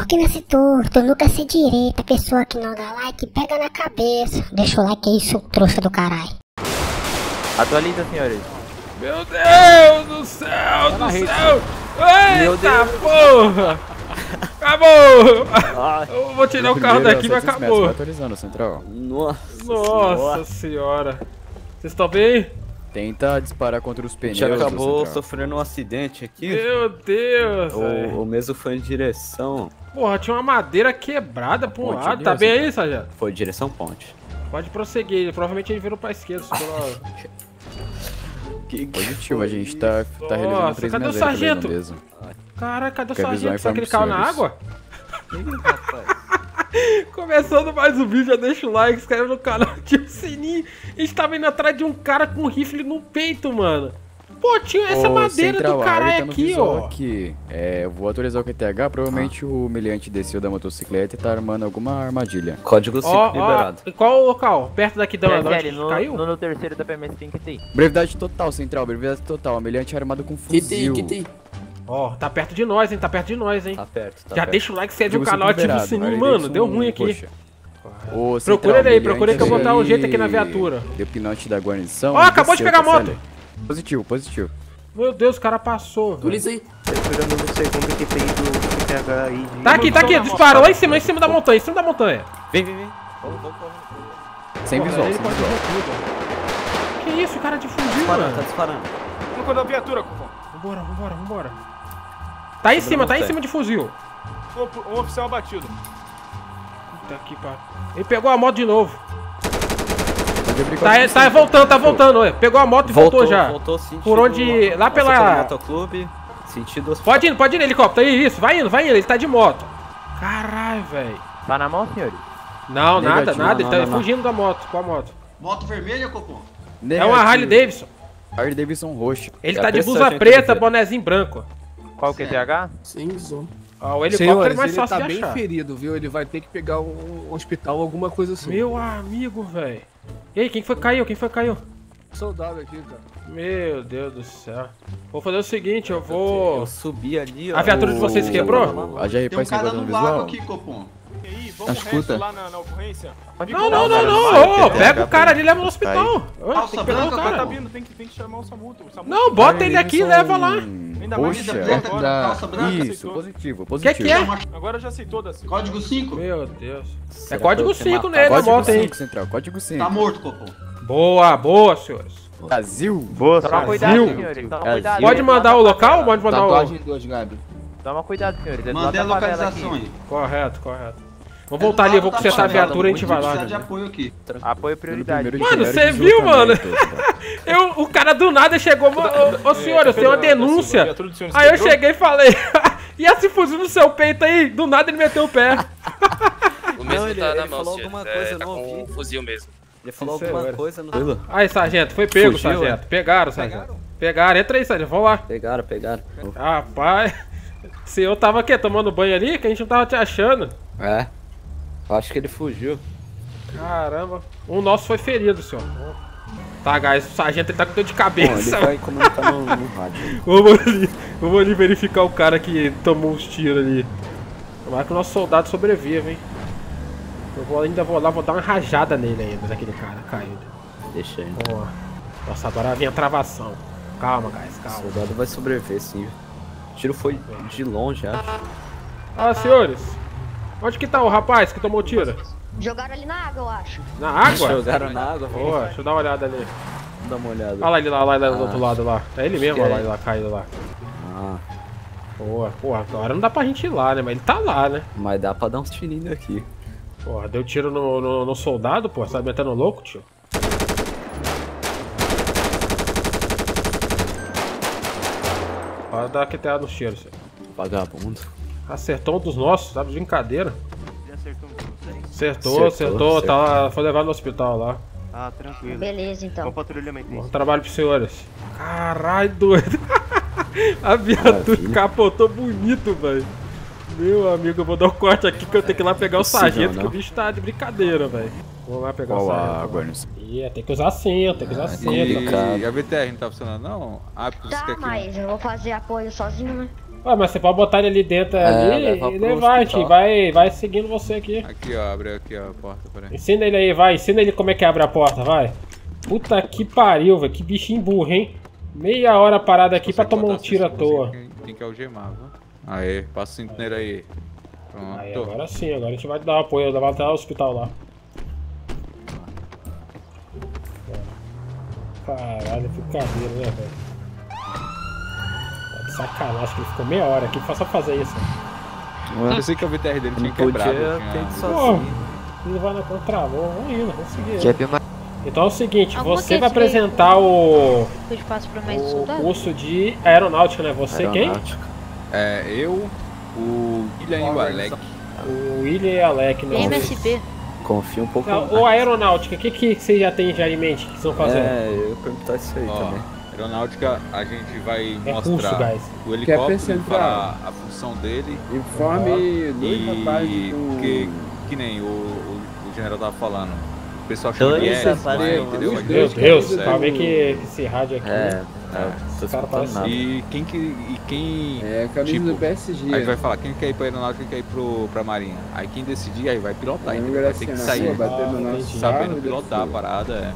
Porque nasce torto, eu nunca sei direito. A pessoa que não dá like pega na cabeça. Deixa o like aí, seu trouxa do caralho. Atualiza, senhores. Meu Deus do céu, do céu! Eita porra! Acabou! Eu vou tirar o carro daqui, mas acabou. Atualizando, central. Nossa senhora. Vocês estão bem? Tenta disparar contra os pneus. Já acabou sofrendo um acidente aqui. Meu Deus! O mesmo foi em direção. Porra, tinha uma madeira quebrada pro ponte lado. Tá bem aí, Sajá? Foi em direção ponte. Pode prosseguir, provavelmente ele virou pra esquerda. Que positivo, a gente tá realizando 3 cadê o sargento? Caraca, cadê o sargento? Será que ele caiu na água? Começando mais um vídeo, já deixa o like, se inscreve no canal, ativa o sininho. A gente tava indo atrás de um cara com um rifle no peito, mano. Pô, tinha essa madeira central, do caralho tá aqui, ó. Aqui. É, eu vou atualizar o QTH, provavelmente o humilhante desceu da motocicleta e tá armando alguma armadilha. Código 5 liberado. E qual o local? Perto daqui da onde caiu? No terceiro da PM5TI. Brevidade total, central, brevidade total. Humilhante armado com fuzil. QTI. Ó, tá perto de nós, hein, tá perto de nós, hein. Tá perto, tá. Já perto. Deixa o like, segue o canal, ativa o sininho, mano, deu ruim aqui. Poxa. Procura ele aí que eu vou botar um jeito aqui na viatura. Deu pinote da guarnição. Ó, acabou de pegar a moto. Positivo, positivo. Meu Deus, o cara passou. Polícia aí. Tá aqui, disparou lá em cima da montanha, em cima da montanha. Vem. Sem visual, sem visual. Que isso, o cara difundiu, mano. Tá disparando. Não quando a viatura, cupom. Vambora. Tá em cima de fuzil. Um oficial abatido. Puta que pariu. Ele pegou a moto de novo. Tá voltando, olha. Pegou a moto e voltou já. Por onde? Lá pela motoclube, sentido. Pode ir, helicóptero. Isso, vai indo, ele tá de moto. Caralho, velho. Tá na mão, senhores? Não, nada, ele tá fugindo da moto, com a moto. Moto vermelha, Copom? É uma Harley Davidson. Harley Davidson roxa. Ele tá de blusa preta, bonézinho branco. Qual que é QTH? Sim, zoom. Ah, o helicóptero senhores, é mais fácil de achar. Ele tá bem ferido, viu? Ele vai ter que pegar um hospital, alguma coisa assim. Meu amigo, velho. E aí, quem foi que caiu? Soldado aqui, cara. Meu Deus do céu. Vou fazer o seguinte, eu vou... Eu subi ali... A viatura de vocês quebrou? A GR faz 50 no visual. Tem um cara no lago aqui, Copom. E aí, vamos resto lá na ocorrência? Não. Pega o cara ali e leva no hospital. Tem que pegar o cara. Tem que chamar o SAMU. Não, bota ele aqui e leva lá. Poxa, calça branca. Isso, positivo. Que é? Agora já aceitou da Código 5? Meu Deus. É código 5 nele, na moto aí. Código 5. Tá morto, Copom. Boa, senhores. Brasil. Boa, senhores. Toma cuidado, senhores. Pode mandar o local? Pode mandar o... Tatuagem 2, Gabi. Toma cuidado, senhores. Mandei a localização aí. Correto. Vou voltar ali, eu vou consertar a viatura e a gente vai lá. De apoio aqui. Apoio prioridade. Mano, você viu, mano? O cara do nada chegou, ô senhor, eu tenho uma denúncia. Aí eu cheguei e falei, e esse fuzil no seu peito aí? Do nada ele meteu o pé. O mesmo tá na mão, tá com um fuzil mesmo. Ele falou alguma coisa no... Aí, sargento, foi pego, sargento. Pegaram, sargento. Entra aí, sargento, vamos lá. Pegaram. Rapaz, se eu tava aqui tomando banho ali, que a gente não tava te achando. É. Acho que ele fugiu. Caramba. O nosso foi ferido, senhor. Tá, guys, o sargento ele tá com dor de cabeça. Ele vai comunicar no rádio. Vamos ali verificar o cara que tomou uns tiros ali. Tomara que o nosso soldado sobrevive, hein. Eu vou dar uma rajada nele ainda, naquele cara caído. Deixa ele. Nossa, agora vem a travação. Calma, guys, calma. O soldado vai sobreviver, sim. O tiro foi de longe, acho. Ah, senhores. Onde que tá o rapaz que tomou tiro? Jogaram ali na água, eu acho. Na água? Jogaram na água. Boa, deixa eu dar uma olhada ali. Dá uma olhada. Olha lá ele lá, do outro lado lá. É ele mesmo, olha lá, ele lá, caído lá. Ah. Boa, porra, agora não dá pra gente ir lá, né? Mas ele tá lá, né? Mas dá pra dar uns tirinhos aqui. Porra, deu tiro no soldado, porra. Você tá metendo louco, tio? Para dar QTA no cheiro, senhor. Vagabundo. Acertou um dos nossos, tá de brincadeira. Já acertou um dos nossos? Acertou. Tá, foi levado no hospital lá. Ah, tranquilo. Beleza, então. Bom patrulhamento. Bom trabalho pros senhores. Caralho, doido. A viatura capotou bonito, velho. Meu amigo, eu vou dar um corte aqui que eu tenho que ir lá pegar o sargento, que o bicho tá de brincadeira, velho. Vou lá pegar o sargento. Ih, tem que usar assento, E a BTR não tá funcionando, não? Ah, tá, mas eu vou fazer apoio sozinho, né? Ué, mas você pode botar ele ali dentro ali e levar, gente. Vai seguindo você aqui. Aqui, ó, abre aqui, ó, a porta, peraí. Ensina ele aí, vai. Ensina ele como é que abre a porta, vai. Puta que pariu, velho. Que bichinho burro, hein? Meia hora parada aqui pra tomar um tiro à toa. Tem que algemar, viu? Aê, passa o cinturão aí. Pronto. Aí, agora sim, agora a gente vai dar um apoio, vai até o hospital lá. Caralho, que cabelo, né, velho? Sacanagem, que ele ficou meia hora aqui, só fazer isso. Eu pensei que o VTR dele tinha quebrado. Ele vai na contramão, vamos indo, vamos seguir. Então é o seguinte, você vai apresentar o curso de aeronáutica, né? Você quem? É, eu, o William e o Alec. O William e o Alec, né? MSB. Confia um pouco mais. Ou aeronáutica, o que você já tem já em mente que estão fazendo? É, eu ia perguntar isso aí também. Aeronáutica, a gente vai mostrar o helicóptero para a função dele. Informe que nem o general tava falando. O pessoal chama de aéreo, entendeu? Meu Deus, pra ver que esse rádio aqui. E quem tipo, do PSG, aí vai falar quem quer ir pra aeronáutica, quem quer ir pra marinha. Aí quem decidir, aí vai pilotar. Vai ter que sair sabendo pilotar a parada,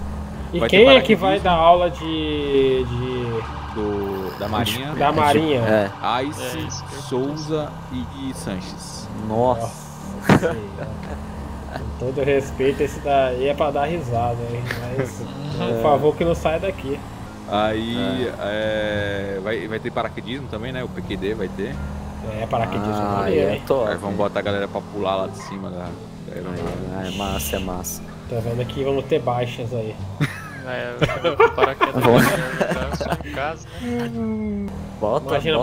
E quem é que vai dar aula da Marinha? Da Marinha. Ice, Souza e Sanches. Nossa. Com todo respeito, esse daí é pra dar risada, hein? Mas, por favor, que não saia daqui. Aí, vai ter paraquedismo também, né? O PQD vai ter. É, paraquedismo também, hein? Aí vamos botar a galera pra pular lá de cima da aeronave. É massa. Tá vendo aqui, vamos ter baixas aí. Imagina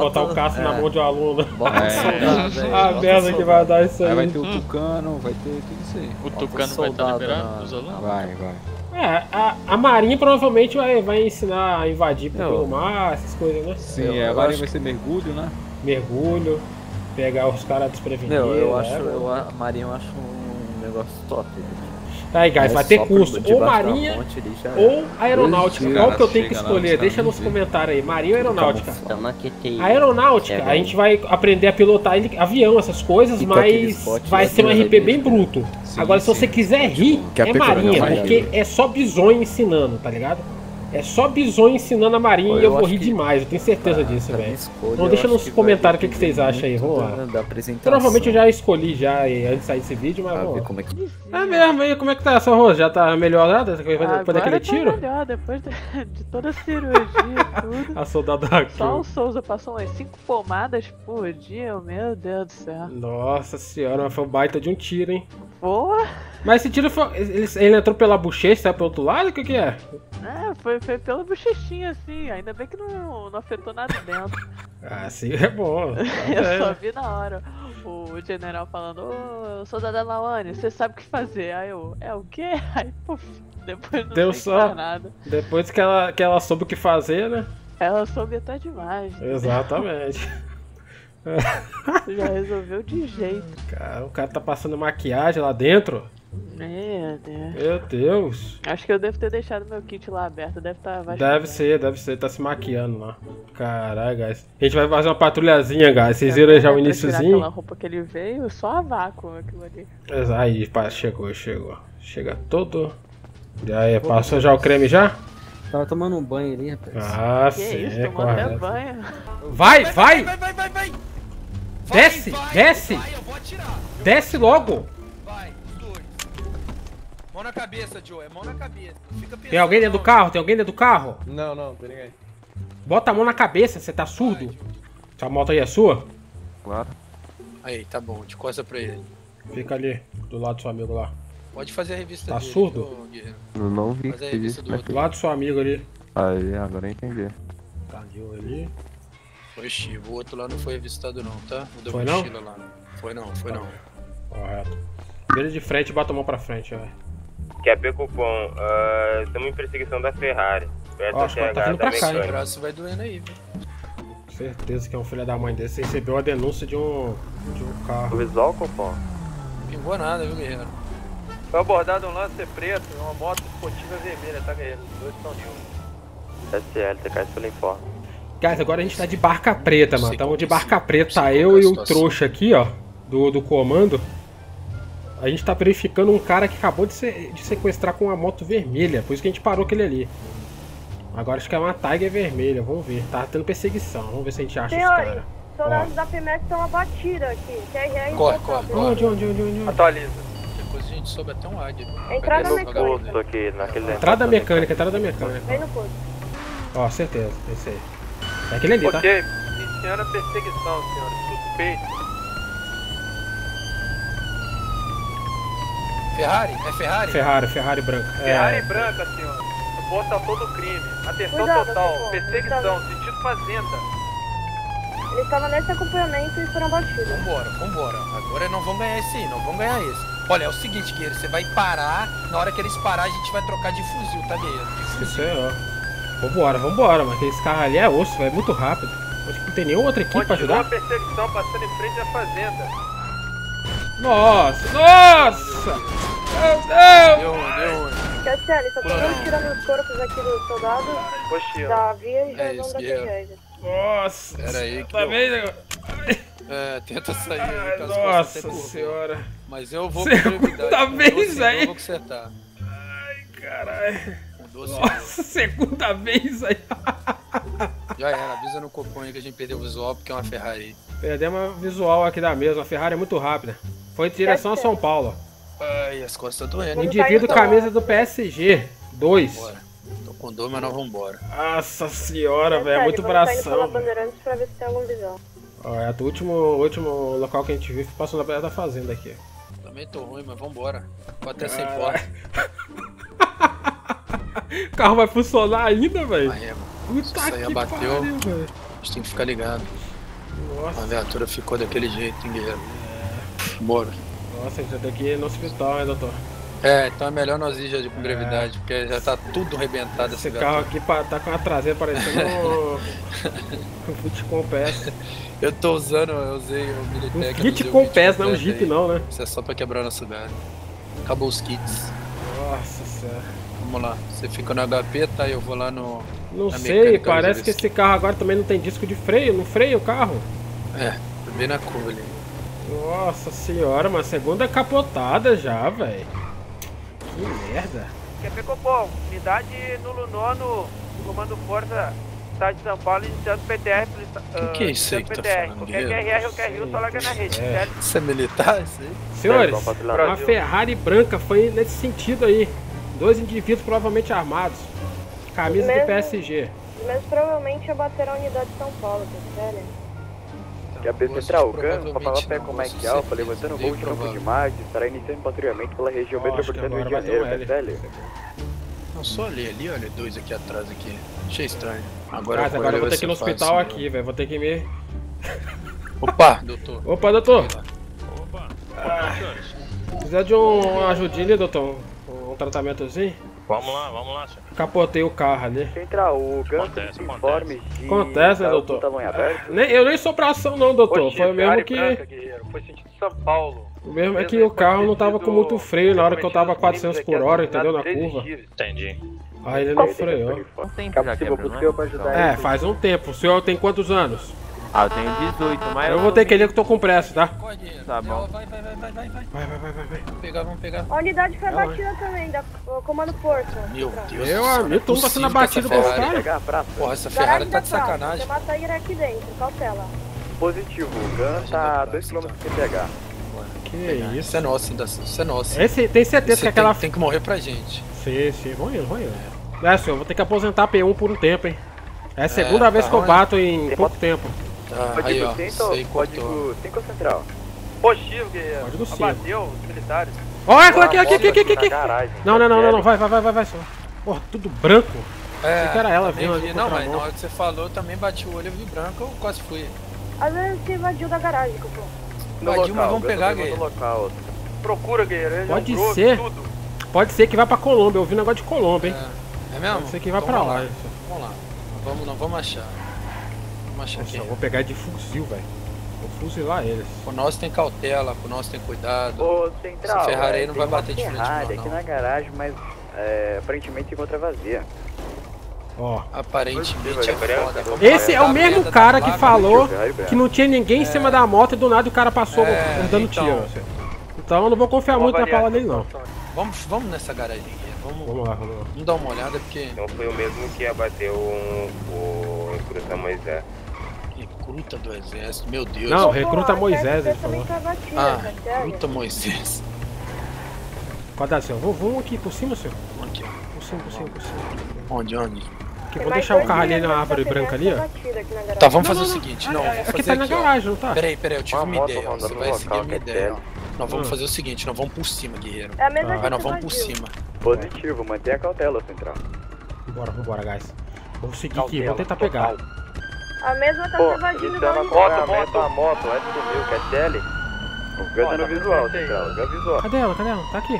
botar o Cássio na mão de um aluno. A merda que vai dar isso aí. Vai ter o Tucano, vai ter tudo isso aí. O Tucano vai estar liberando os alunos? Vai. É, a Marinha provavelmente vai ensinar a invadir pelo mar, essas coisas, né? Sim, a Marinha vai ser mergulho, né? Mergulho, pegar os caras desprevenidos. A Marinha eu acho um negócio top. Aí, guys, vai ter curso ou Marinha ou Aeronáutica. Qual que eu tenho que escolher? Deixa nos comentários aí. Marinha ou Aeronáutica? A Aeronáutica, a gente vai aprender a pilotar avião, essas coisas, mas vai ser um RP bem bruto. Agora, se você quiser rir, é Marinha, porque é só bizonho ensinando, tá ligado? É só bizonho ensinando a Marinha e eu vou rir demais, eu tenho certeza disso, velho. Então deixa nos comentários o que vocês acham aí, vamos lá. Provavelmente eu já escolhi antes de sair desse vídeo, mas vamos lá. É mesmo, e como é que tá essa rosa? Já tá melhorada depois daquele tiro? Melhor, depois de toda a cirurgia e tudo. A soldada aqui. Só o Souza passou umas 5 pomadas por dia, meu Deus do céu. Nossa senhora, foi um baita de um tiro, hein? Boa! Mas esse tiro foi... Ele entrou pela bochecha, saiu pro outro lado? O que é? É, foi pela bochechinha, assim. Ainda bem que não afetou nada dentro. Ah, sim, é bom. Eu só vi na hora o general falando: ô, soldada Lawane, você sabe o que fazer. Aí eu, o quê? Aí, puf, depois não deu só nada. Depois que ela soube o que fazer, né? Ela soube até demais. Né? Exatamente. Já resolveu de jeito. Cara, o cara tá passando maquiagem lá dentro. Meu Deus. Acho que eu devo ter deixado meu kit lá aberto. Deve estar vazio. Deve ser. Tá se maquiando lá. Caralho, guys. A gente vai fazer uma patrulhazinha, guys. Vocês viram já o iniciozinho? Aquela roupa que ele veio, só a vácuo aquilo ali. Aí, chegou. Chega todo. E aí, passou já o creme já? Tava tomando um banho ali, rapaz. Ah, sim. Tomando até banho. Vai! Desce! Desce logo! Mão na cabeça, Joe, é mão na cabeça. Fica pesado. Tem alguém dentro do carro? Não, tem ninguém. Bota a mão na cabeça, você tá surdo? Essa moto aí é sua? Claro. Aí, tá bom, te costa pra ele. Fica ali, do lado do seu amigo lá. Pode fazer a revista dele. Tá surdo? Não vi. Faz a revista do outro lado do seu amigo ali. Aí, agora eu entendi. Tá ali. Oxi, o outro lá não foi revistado não, tá? Foi não? Foi não. Correto. Vira de frente e bota a mão pra frente, velho. QAP Cupom, estamos em perseguição da Ferrari. Acho que tá vindo pra cá, hein? O braço vai doendo aí, velho. Certeza que é um filho da mãe desse. Recebeu a denúncia de um carro. Visual, Cupom? Não pingou nada, viu, guerreiro? Foi abordado um Lancer preto e uma moto esportiva vermelha, tá, guerreiro? Os dois estão de um. SL, TK pelo informe. Guys, agora a gente tá de barca preta, mano. Tamo de barca preta, tá eu e o trouxa aqui, ó, do comando. A gente tá verificando um cara que acabou de sequestrar com uma moto vermelha. Por isso que a gente parou aquele ali. Agora acho que é uma Tiger vermelha, vamos ver. Tá tendo perseguição, vamos ver se a gente acha esse cara. Soldados da PMEC estão abatidos aqui. Corre, corre. Onde? Atualiza. Depois a gente soube até um águia. Entrada mecânica. Vem no posto. Ó, certeza, esse aí. É aquele ali, tá? Ok, iniciando a perseguição, senhora. Suspeito. Ferrari? É Ferrari? Ferrari branca. Ferrari branca, senhora. Suposta autor do crime. Atenção total. Perseguição. Sentido fazenda. Eles estavam nesse acompanhamento e foram batidos. Vambora. Agora não vão ganhar esse aí, não vão ganhar esse. Olha, é o seguinte, guerreiro. Você vai parar. Na hora que eles parar, a gente vai trocar de fuzil, tá, guerreiro? De fuzil. Vambora, mano. Esse carro ali é osso, vai muito rápido. Acho que não tem nenhuma outra equipe pra ajudar. Continua a perseguição passando em frente à fazenda. Nossa! Meu Deus! Cassiane, só estamos tirando os corpos aqui dos soldados da via e já vamos daqui a nossa! Pera aí, que tenta sair. Nossa senhora! Mas eu vou eu vou consertar. Ai, caralho! Nossa, segunda vez aí! Já era, avisa no copão aí que a gente perdeu o visual porque é uma Ferrari. Perdemos o visual aqui da mesa, a Ferrari é muito rápida. Foi em direção a São Paulo. Ai, as costas estão doendo. Indivíduo camisa do PSG, 2. Tô com dor, mas nós vamos embora. Nossa senhora, velho, é muito bração. Ó, é o último local que a gente viu, passou na beira da fazenda aqui. Também tô ruim, mas vamos embora. Tô até sem porta. O carro vai funcionar ainda, velho? Puta que bateu, velho. A gente tem que ficar ligado. Nossa. A viatura ficou daquele jeito, hein, guerreiro? Bora. Nossa, a gente já tá aqui no hospital, né, doutor? É, então é melhor nós ir já com brevidade, porque já tá tudo arrebentado. Esse carro aqui tá com uma traseira parecendo um kit com pés. Eu tô usando, eu usei o Militec. Um kit com pés, não é um jeep não, né? Isso é só pra quebrar na cidade. Acabou os kits. Nossa senhora. Vamos lá, você fica no HP, tá? Eu vou lá no... Não sei, parece que esse carro agora também não tem disco de freio, não freia o carro. É, bem na curva ali. Nossa senhora, uma segunda capotada já, velho. Que merda. QP Copom, unidade nulo nono, comando força, estado de São Paulo, iniciando PTR. O que é isso aí que tá falando? Qualquer QRR ou QRU só larga na rede, certo? Isso é militar, isso aí? Senhores, uma Ferrari branca foi nesse sentido aí. 2 indivíduos provavelmente armados. Camisa do PSG. Mas provavelmente abateram a unidade de São Paulo, tá sério? Que a PC Traucan, pra falar pé com o Mike Alpha, levantando o voo de campo de Marte, estará iniciando patrulhamento pela região metropolitana do Rio de Janeiro, tá sério? Não, só ali, olha, 2 aqui atrás, aqui. Achei estranho. Agora eu vou ter que ir no hospital aqui, velho, vou ter que me... Opa, doutor! Opa! Precisa de uma ajudinha ali, doutor? Um tratamentozinho? Vamos lá, senhor. Capotei o carro ali. Central, o ganso informe de... Acontece, né, doutor? Eu nem sou pra ação não, doutor. Poxa, foi o mesmo que... Branca, foi sentido São Paulo. O mesmo é que o carro não tava com muito freio na hora que eu tava 400 por hora, entendeu? Na curva. Entendi. Aí ele não freou. Faz um tempo. O senhor tem quantos anos? Ah, eu tenho 18, mas... Eu vou ter que ler que eu tô com pressa, tá? Tá bom. Vai. Vamos pegar. A unidade foi batida também, da Comando Força. Meu Deus, eu tô passando a batida com os caras. Porra, essa Ferrari tá de sacanagem. Você mata a ira aqui dentro, cautela. Positivo, o Gun tá a 2 km de pegar. Que isso? Isso é nosso, tem certeza que aquela... Tem que morrer pra gente. Sim, vão indo. É, senhor, vou ter que aposentar a P1 por um tempo, hein? É a segunda vez que eu bato em pouco tempo. Aí, ó, código 5 central. Positivo, guerreiro. Código 5. Abateu os militares. Olha, aqui. Não, vai, senhor. Porra, tudo branco. É, que era ela vindo ali. Não, mas na hora que você falou, eu também bati o olho, eu vi branco, eu quase fui. Às vezes você invadiu da garagem, Copom. Invadiu, mas vamos pegar, guerreiro. Procura, guerreiro. Pode ser. Pode ser que vá pra Colômbia, eu vi um negócio de Colômbia, hein. É mesmo? Pode ser que vá pra lá. Vamos lá. Vamos achar. Nossa, eu vou pegar de fuzil, velho. Vou fuzilar eles. O nosso tem cautela, o nosso tem cuidado. Ô, Central, essa Ferrari aí não vai bater de frente, não. Tem uma Ferrari aqui na garagem, mas aparentemente encontra vazia. Ó. Aparentemente é foda. Esse é o mesmo cara que falou que não tinha ninguém em cima da moto e do nada o cara passou dando tiro. Então eu não vou confiar muito na palavra dele não. Vamos nessa garagem aqui. Vamos lá, vamos lá. Vamos dar uma olhada porque... Então foi o mesmo que abateu o recruta Moisés. Recruta do exército, meu Deus. Não, recruta Moisés, ele falou. Ah, recruta Moisés. Quadra, senhor. Vamos aqui por cima, senhor. Aqui, ó. Por cima. Onde? Aqui, vou deixar o carro ali na árvore branca ali, ó. Tá, vamos fazer o seguinte. Não, vamos fazer aqui. Tá na garagem, não tá? Peraí, eu tive uma ideia. Você vai seguir a minha ideia. Nós vamos fazer o seguinte, nós vamos por cima, guerreiro. É a mesma coisa. Nós vamos por cima. Positivo, mantenha a cautela, central. Vambora, guys. Vamos seguir aqui, vamos tentar pegar. A mesma tá se evadindo da moto, ela sumiu, quer dele? Ganha no visual, central, ganha visual. Cadê ela? Tá aqui.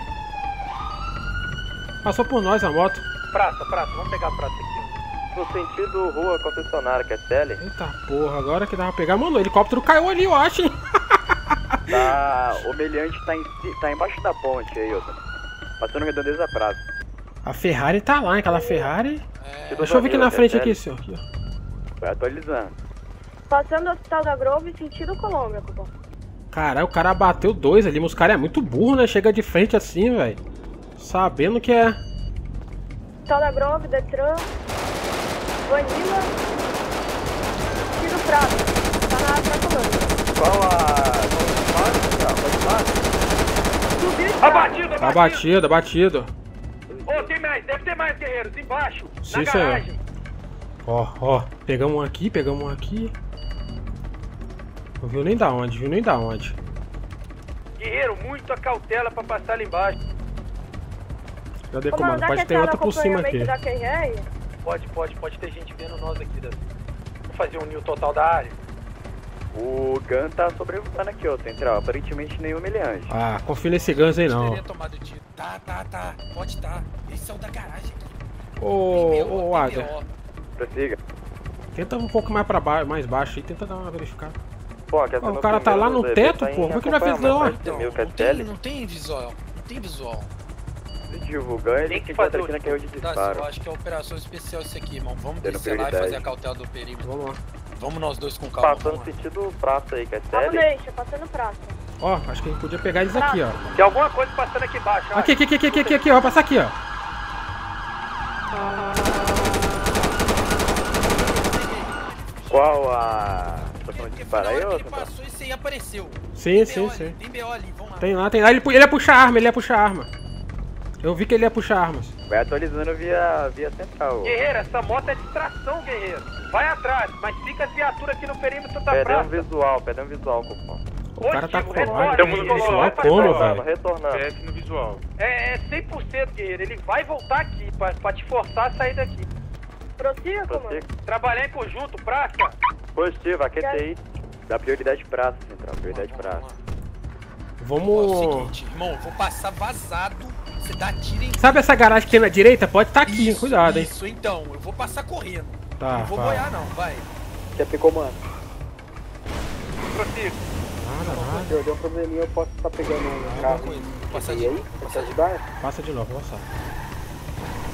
Passou por nós a moto. Praça, vamos pegar a praça aqui. No sentido rua concessionária, quer dele? Eita porra, agora que dá pra pegar. Mano, o helicóptero caiu ali, eu acho, hein? Tá, o meliante tá embaixo da ponte aí, ó. Passando redondeza da praça. A Ferrari tá lá, hein? Aquela Ferrari. Deixa eu ver aqui na frente, aqui, senhor. Aqui, ó. Vai atualizando. Passando o Hospital da Grove, sentido Colômbia, Cupom. Caralho, o cara bateu dois ali, mas o cara é muito burro, né? Chega de frente assim, velho. Sabendo que é. Hospital da Grove, Detran. Vanilla. Tiro prato. Tá na área da Colômbia. Qual a. Abatido. Ô, tem mais, deve ter mais guerreiros embaixo. Sim, na garagem. Ó, pegamos um aqui. Não viu nem da onde, Guerreiro, muita cautela pra passar ali embaixo. Cadê, comando? Pode ter outro por cima aqui. Pode ter gente vendo nós aqui. Vamos fazer um new total da área. O Gun tá sobrevivendo aqui, ó, central. Aparentemente nenhum meliante. Ah, confia nesse Guns aí não. Tá. Pode tá. Eles são da garagem aqui. Ô, Aga. Prossiga. Tenta um pouco mais pra baixo, mais baixo aí. Tenta dar uma verificada. Pô, o cara tá lá no teto, pô. Por que não vai fazer não? Não tem visual. O Gun ele tem que fazer aqui na carreira de disparo. Eu acho que é operação especial isso aqui, irmão. Vamos descelar e fazer a cautela do perímetro. Vamos lá. Vamos nós dois com calma. Passando sentido praça aí, quer dizer? Deixa, passando praça. Ó, acho que a gente podia pegar eles aqui, ó. Tem alguma coisa passando aqui embaixo, ó. Aqui, ó. Vai passar aqui, ó. Qual a... Tô falando de disparar aí, ó? Ele passou e aí apareceu. Sim. Tem BO ali, vamos lá. Tem lá. Ele ia puxar a arma, Eu vi que ele ia puxar armas. Vai atualizando via central. Guerreiro, essa moto é distração, guerreiro. Vai atrás, mas fica as viaturas aqui no perímetro da praça. Perdão visual, Cupom. O cara tá colado. Retornando. PF no visual. É 100%, guerreiro. Ele vai voltar aqui pra te forçar a sair daqui. Prossiga, comando. Trabalhar em conjunto, praça. Positivo, aqui aí. Dá prioridade praça, central. Vamos... É o seguinte, irmão, vou passar vazado. Você dá tiro em... Sabe essa garagem que tem na direita? Pode estar aqui, isso, cuidado, hein? Isso, então. Eu vou passar correndo. Tá, não vou boiar, não. Vai. Já pegou, mano. Prossigo. Nada. Se eu der um probleminha, eu posso estar pegando um carro. Passa de novo. Passa de novo.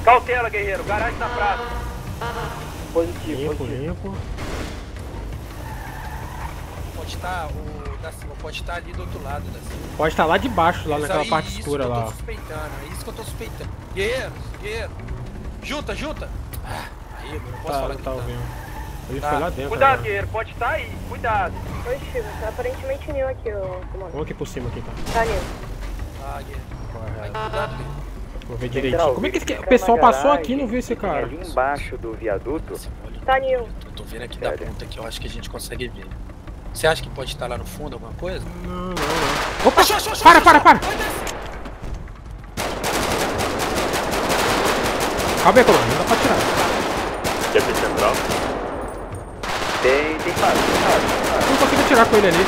Cautela, guerreiro. Garagem na praça. Positivo. Pode estar... Pode estar ali do outro lado da cima. Pode estar lá de baixo, lá naquela parte escura lá. É isso que eu tô suspeitando. Guerreiro. Junta. Aí, eu não posso falar que tá ouvindo. Ele foi lá dentro. Cuidado, guerreiro, pode estar aí. Cuidado. Oi, Chico, tá aparentemente nenhum aqui, ó. Vamos aqui por cima, tá nenhum. Ah, guerreiro. Cuidado, guerreiro. Vou ver direitinho. Como é que o pessoal passou aqui e não viu esse cara? Ali embaixo do viaduto. Tá nenhum. Eu tô vendo aqui da ponta que eu acho que a gente consegue ver. Você acha que pode estar lá no fundo alguma coisa? Não. Opa! Para! Calma aí, Colômbia, não dá pra tirar. Quer ver central? Tem. Não consigo tirar com ele ali.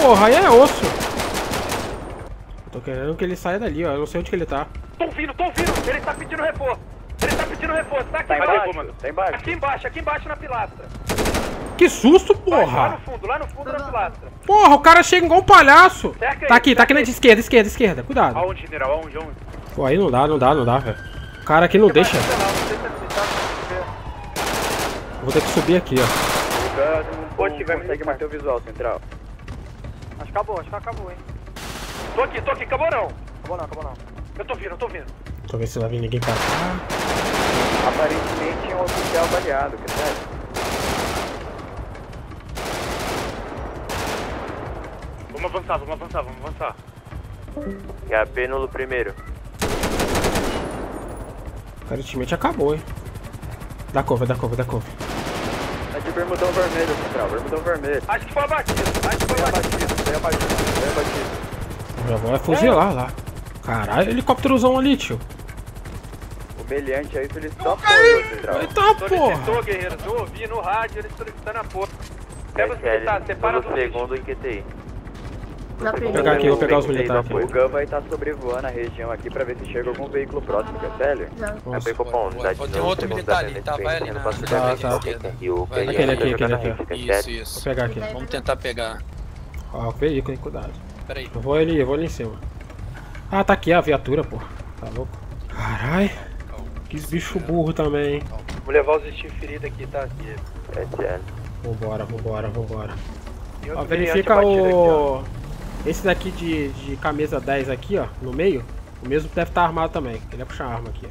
Porra, aí é osso. Eu tô querendo que ele saia dali, ó. Eu não sei onde que ele tá. Tô ouvindo! Ele tá pedindo reforço. Tá aqui embaixo. Aqui embaixo na pilastra. Que susto, porra! Vai, lá no fundo da pilastra. Porra, o cara chega igual um palhaço! Tá aqui na esquerda, cuidado. Aonde, general? Aonde? Pô, aí não dá, velho. O cara aqui não deixa. Vou ter que subir aqui, ó. Pô, tiver consegue manter o visual central. Acho que acabou, hein. Tô aqui, acabou não. Acabou não, acabou não. Eu tô vindo. Tô vendo se vai vir ninguém pra cá. Aparentemente é um oficial baleado, que sabe? Vamos avançar. E a pênulo primeiro. Aparentemente acabou, hein. Dá curva. É de bermudão vermelho, central, bermudão vermelho. Acho que foi abatido. Agora é fuzilar lá. Caralho, helicópterozão ali, tio. O meliante aí, eles só foram, central. Eita, porra. Solicitou, guerreiro, tô ouvindo no rádio, eles solicitando a porra. Leva os militares, separa do segundo em QTI. Vou pegar os militares aqui. O GAN vai estar sobrevoando a região aqui pra ver se chega algum veículo próximo, que é sério? Não. Tem outro militar ali, tá? Vai ali na esquerda. Aquele aqui. Isso. Vou pegar aqui. Vamos tentar pegar. Ó, o veículo, hein? Cuidado. Pera aí. Eu vou ali em cima. Ah, tá aqui a viatura, pô. Tá louco? Caralho. Que bicho burro também, hein? Vou levar os estilos feridos aqui, tá? Aqui. É sério. Vambora. Ó, verifica o... Esse daqui de camisa 10 aqui, ó, no meio, o mesmo deve estar armado também. Ele vai puxar a arma aqui.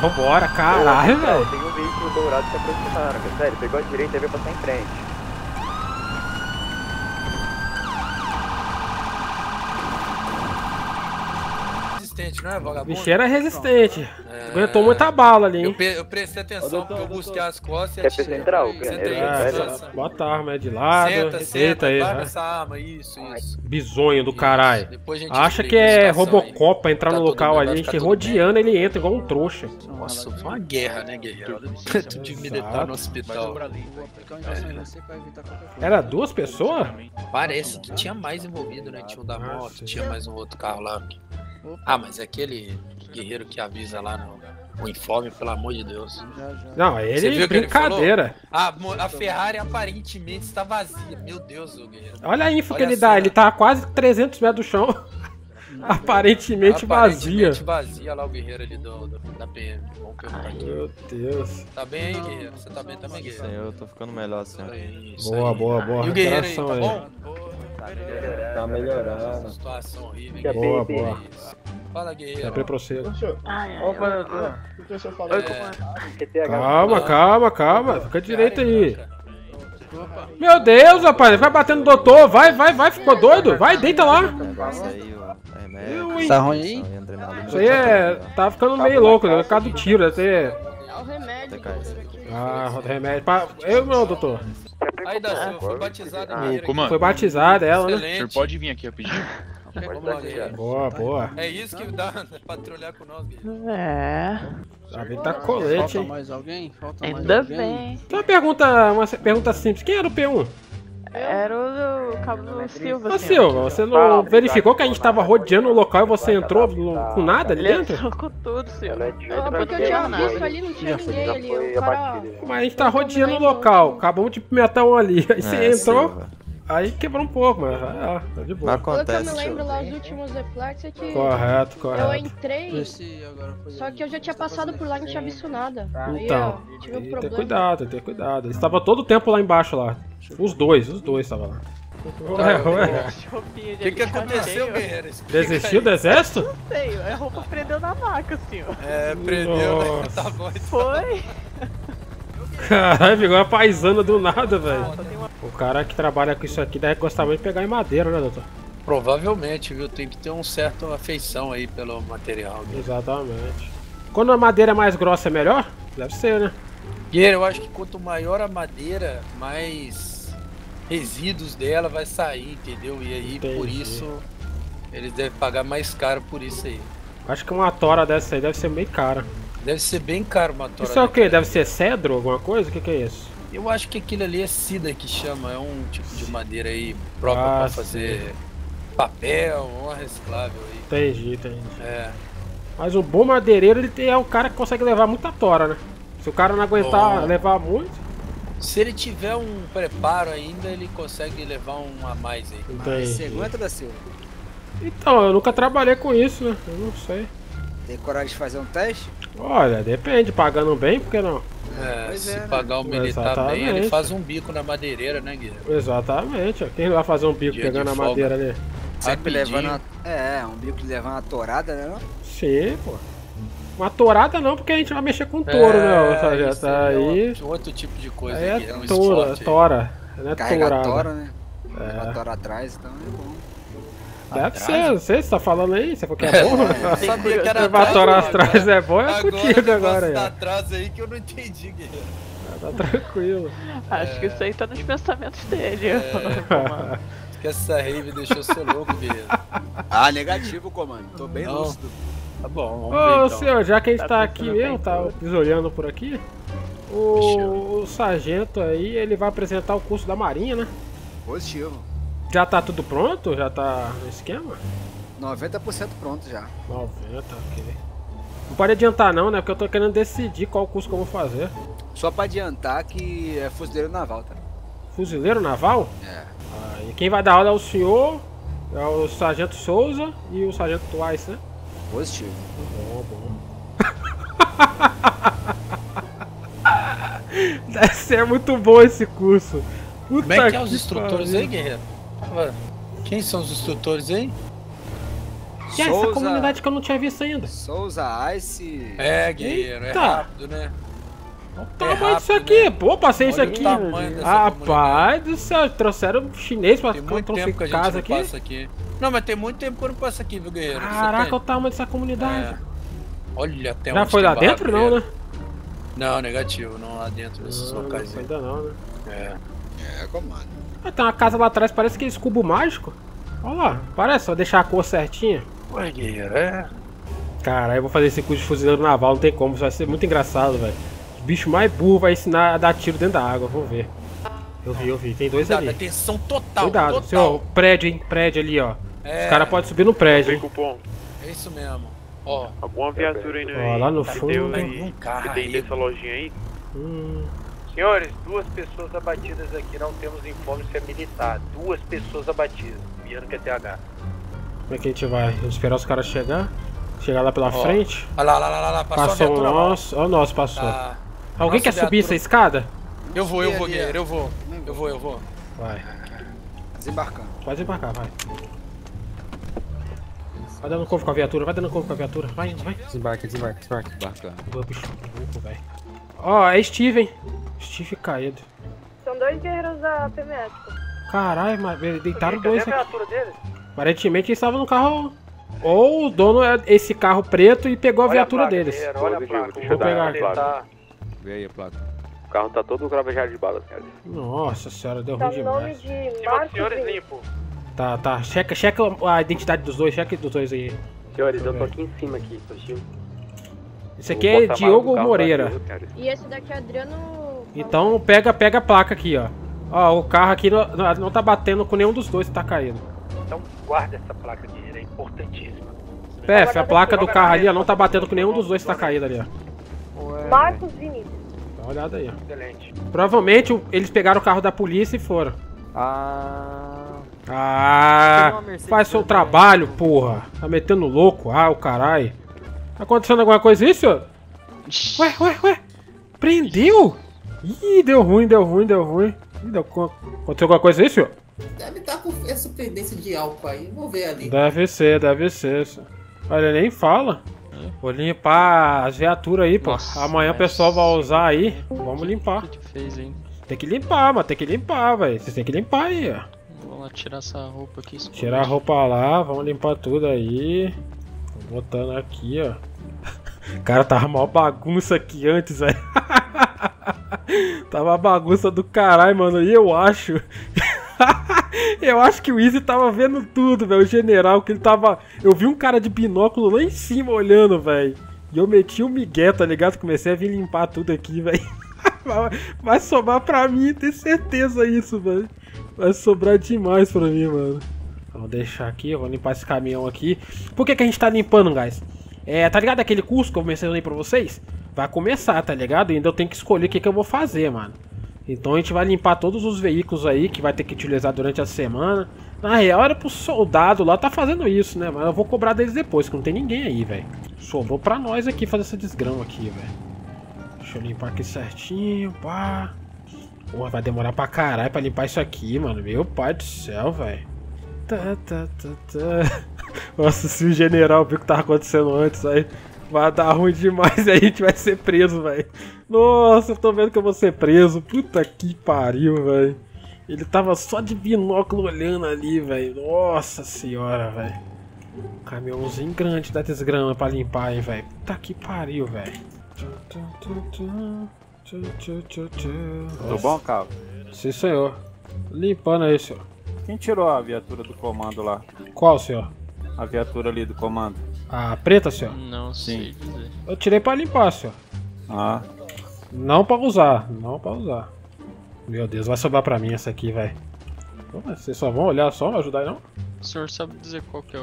Vambora, caralho, velho. Tem um veículo dourado se aproximando, que é sério, pegou a direita e veio passar em frente. O bicho era resistente. Aguentou muita bala ali, hein? Eu prestei atenção, porque eu busquei as costas e atirei. Bota a arma aí de lado. Senta aí. Larga essa arma, isso. Bisonho do caralho. Acha que é Robocop pra entrar no local ali. A gente rodeando, ele entra igual um trouxa. Nossa, foi uma guerra, né, guerreiro? Tanto de militar no hospital. Era duas pessoas? Parece que tinha mais envolvido, né? Tinha um da moto, tinha mais um outro carro lá. Ah, mas é aquele guerreiro que avisa lá no informe, pelo amor de Deus. Não, ele é brincadeira. A Ferrari aparentemente está vazia. Meu Deus, o guerreiro. Olha a info que ele dá, ele tá a quase 300 metros do chão. Aparentemente vazia lá o guerreiro ali da PM. Ai, meu Deus. Tá bem aí, guerreiro? Você tá bem também, guerreiro? Sim, eu tô ficando melhor assim. Boa. E o guerreiro aí, tá bom? Tá melhorando. Situação horrível. Boa. Fala, guerreiro. Sempre prossiga. Opa, o que você falou? Calma. Fica direito aí. Meu Deus, rapaz. Vai batendo no doutor. Vai. Ficou doido? Vai, deita lá. Tá ruim? Isso aí tá ficando meio louco, né? Por causa do tiro. É o remédio. Roda remédio. Eu não, doutor. Aí da Silva, foi batizada ela. Foi batizada ela, né? O senhor pode vir aqui rapidinho? Boa. É isso que dá patrulhar com nós, guerreiro. Sabe, tá colete, hein? Ainda bem. Uma pergunta simples. Quem era o P1? Era o cabo do Silva. Ô Silva, você não verificou que a gente tava rodeando o local e você entrou com nada ali dentro? Ele entrou com tudo, Silva. Não, porque eu tinha visto ali, não tinha ninguém ali. Mas a gente tá rodeando o local, acabamos de pimentar um ali. Aí você entrou, aí quebrou um pouco, mas tá de boa. Acontece. Eu me lembro lá os últimos reflexos é que... Correto. Eu entrei, só que eu já tinha passado por lá e não tinha visto nada. Então, tem que ter cuidado. Eles estavam todo o tempo lá embaixo, lá. Os dois estavam lá. Ué. O que aconteceu, guerreiro? Desistiu do exército? Não sei, a roupa prendeu na maca, senhor. Prendeu, né? Tá bom, então. Foi? Caralho, ficou uma paisana do nada, velho. O cara que trabalha com isso aqui deve gostar muito de pegar em madeira, né, doutor? Provavelmente, viu? Tem que ter um certo afeição aí pelo material. Né? Exatamente. Quando a madeira é mais grossa é melhor? Deve ser, né? Guerreiro, eu acho que quanto maior a madeira, mais... resíduos dela vai sair, entendeu? E aí, por isso, eles devem pagar mais caro por isso aí. Acho que uma tora dessa aí deve ser meio cara. Deve ser bem caro uma tora. Isso é o quê? Deve ser cedro, alguma coisa? O que é isso? Eu acho que aquilo ali é sida que chama, é um tipo de madeira aí própria pra fazer papel, ou reciclável aí. Entendi. Mas o bom madeireiro, ele é o cara que consegue levar muita tora, né? Se o cara não aguentar levar muito... Se ele tiver um preparo ainda, ele consegue levar um a mais aí. Você aguenta, da Silva? Então, eu nunca trabalhei com isso, né? Eu não sei. Tem coragem de fazer um teste? Olha, depende, pagando bem, por que não? É, se pagar o militar bem, ele faz um bico na madeireira, né, Guilherme? Exatamente, quem vai fazer um bico pegando a madeira ali? Sempre levando uma... É, um bico que leva uma tourada, né? Não? Sim, pô. Uma tourada não, porque a gente vai mexer com touro, né? Sargento? Isso aí... É outro tipo de coisa, aí é um tora, não é tourada. Tora, né? É. Tora atrás, então é bom. Deve ser, não sei, você tá falando aí, você falou que é bom? Sabia que era atrás é bom, é contigo agora. Tá atrás aí que eu não entendi, Guilherme. Tá tranquilo. Acho que isso aí tá nos pensamentos dele. É, comando. Acho que essa rave deixou ser louco, Guilherme. Ah, negativo, comando. Tô bem lúcido. Tá bom, vamos ver então. Ô, senhor, já que a gente tá aqui mesmo, tá pisolhando por aqui, o sargento aí, ele vai apresentar o curso da Marinha, né? Positivo. Já tá tudo pronto? Já tá no esquema? 90% pronto já. 90%, ok. Não pode adiantar não, né? Porque eu tô querendo decidir qual curso que eu vou fazer. Só pra adiantar que é fuzileiro naval, tá? Fuzileiro naval? É. Ah, e quem vai dar aula é o senhor, é o sargento Souza e o sargento Twice, né? Positivo. Bom, bom. Deve ser muito bom esse curso. Puta como é que é os instrutores aí, guerreiro? Quem são os instrutores aí? Que é essa comunidade que eu não tinha visto ainda. Souza, Ice... É, guerreiro, é rápido, né? O tamanho disso aqui, pô, passei isso aqui. Rapaz do céu, trouxeram chinês pra ficar em casa aqui. Não, mas tem muito tempo que eu não passo aqui, viu, guerreiro? Caraca, o tamanho dessa comunidade. Olha, até onde. Já foi lá dentro, não, né? Não, negativo, não lá dentro desses locais aí. Ainda não, né? É, comando. Ah, tem uma casa lá atrás, parece que é escubo mágico. Olha lá, parece, só deixar a cor certinha. Ué, guerreiro, é? Cara, eu vou fazer esse curso de fuzileiro naval, não tem como, isso vai ser muito engraçado, velho. O bicho mais burro vai ensinar a dar tiro dentro da água, vamos ver. Eu vi, tem dois ali. Cuidado, atenção total, cuidado, total. Senhor, prédio, hein, prédio ali, ó. É. Os caras podem subir no prédio, hein. É isso mesmo, ó. Alguma viatura indo aí. Ó, lá no fundo. Tem dessa lojinha aí? Senhores, duas pessoas abatidas aqui, não temos informe se é militar. Duas pessoas abatidas, mirando que é TH. Como é que a gente vai? Vamos esperar os caras chegar? Chegar lá pela frente? Olha lá, lá, passou o nosso, olha o nosso, passou. Alguém quer subir essa escada? Eu vou, guerreiro, eu vou. Vai. Desembarcando. Pode desembarcar, vai. Vai dando couve com a viatura, vai. Desembarca. Boa, bicho, louco, velho. Ó, é Steven. Steve caído. São dois guerreiros da PMS. Caralho, mas deitaram dois aqui. Deles? Aparentemente eles estavam no carro. Ou o dono é esse carro preto e pegou a viatura deles. Olha a placa. Vou pegar a placa. Vê aí a placa. O carro tá todo gravejado de balas, cara. Nossa senhora, deu ruim demais. Senhores, limpo. Tá. Checa a identidade dos dois, aí. Senhores, eu tô aqui em cima aqui, positivo. Esse aqui é Diogo Moreira. E esse daqui é Adriano. Então pega a placa aqui, ó. Ó, o carro aqui não tá batendo com nenhum dos dois que tá caindo. Então guarda essa placa aqui, ela é importantíssima. Pef, a placa do carro ali, ó, não tá batendo com nenhum dos dois que tá caindo ali, ó. Marcos Vinícius. Dá uma olhada aí, ó. Excelente. Provavelmente eles pegaram o carro da polícia e foram. Ah, faz seu trabalho, porra. Tá metendo louco, o caralho. Tá acontecendo alguma coisa aí, senhor? Ué. Prendeu? Ih, deu ruim. Aconteceu alguma coisa aí, senhor? Deve estar com essa tendência de álcool aí, vou ver ali. Deve ser, senhor. Olha, ele nem fala. Vou limpar as viaturas aí, pô. Nossa, amanhã o pessoal vai usar aí. Vamos limpar. O que fez, hein? Tem que limpar, velho. Vocês tem que limpar aí, ó. Vamos lá tirar essa roupa aqui. Tirar a roupa lá, vamos limpar tudo aí. Tô botando aqui, ó. Cara, tava maior bagunça aqui antes, velho. Tava uma bagunça do caralho, mano. E eu acho. Eu acho que o Easy tava vendo tudo, velho. O general, que ele tava. Eu vi um cara de binóculo lá em cima olhando, velho. E eu meti o migué, tá ligado? Comecei a vir limpar tudo aqui, velho. Vai sobrar pra mim, tenho certeza isso, velho. Vai sobrar demais pra mim, mano. Vou deixar aqui, eu vou limpar esse caminhão aqui. Por que a gente tá limpando, guys? Tá ligado aquele curso que eu mencionei pra vocês? Vai começar, tá ligado? E ainda eu tenho que escolher o que eu vou fazer, mano. Então a gente vai limpar todos os veículos aí que vai ter que utilizar durante a semana. Na real era pro soldado lá tá fazendo isso, né? Mas eu vou cobrar deles depois, que não tem ninguém aí, velho. Sobrou pra nós aqui fazer essa desgrama aqui, velho. Deixa eu limpar aqui certinho, pá. Porra, vai demorar pra caralho pra limpar isso aqui, mano. Meu pai do céu, velho. Nossa, se o general viu o que tava acontecendo antes, aí vai dar ruim demais e a gente vai ser preso, velho. Nossa, eu tô vendo que eu vou ser preso. Puta que pariu, velho. Ele tava só de binóculo olhando ali, velho. Nossa senhora, velho. Caminhãozinho grande da desgrama pra limpar, hein, velho. Puta que pariu, velho. Tudo bom, Cabo? Sim, senhor. Limpando aí, senhor. Quem tirou a viatura do comando lá? Qual, senhor? A viatura ali do comando. A preta, senhor? Não sei dizer. Eu tirei pra limpar, senhor. Ah. Não pra usar, não pra usar. Meu Deus, vai sobrar pra mim essa aqui, velho. Vocês só vão olhar só, não ajudar não? O senhor sabe dizer qual que é